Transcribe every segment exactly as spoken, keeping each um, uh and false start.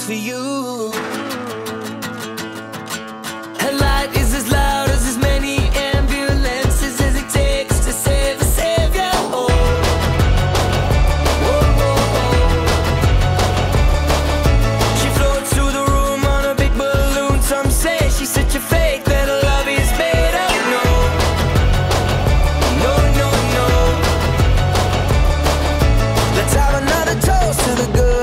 just for you. Her light is as loud as as many ambulances as it takes to save a savior. Oh, oh, oh, oh. She floats through the room on a big balloon. Some say she's such a fake that her love is made up. No, no, no, no. Let's have another toast to the good.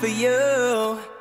For you.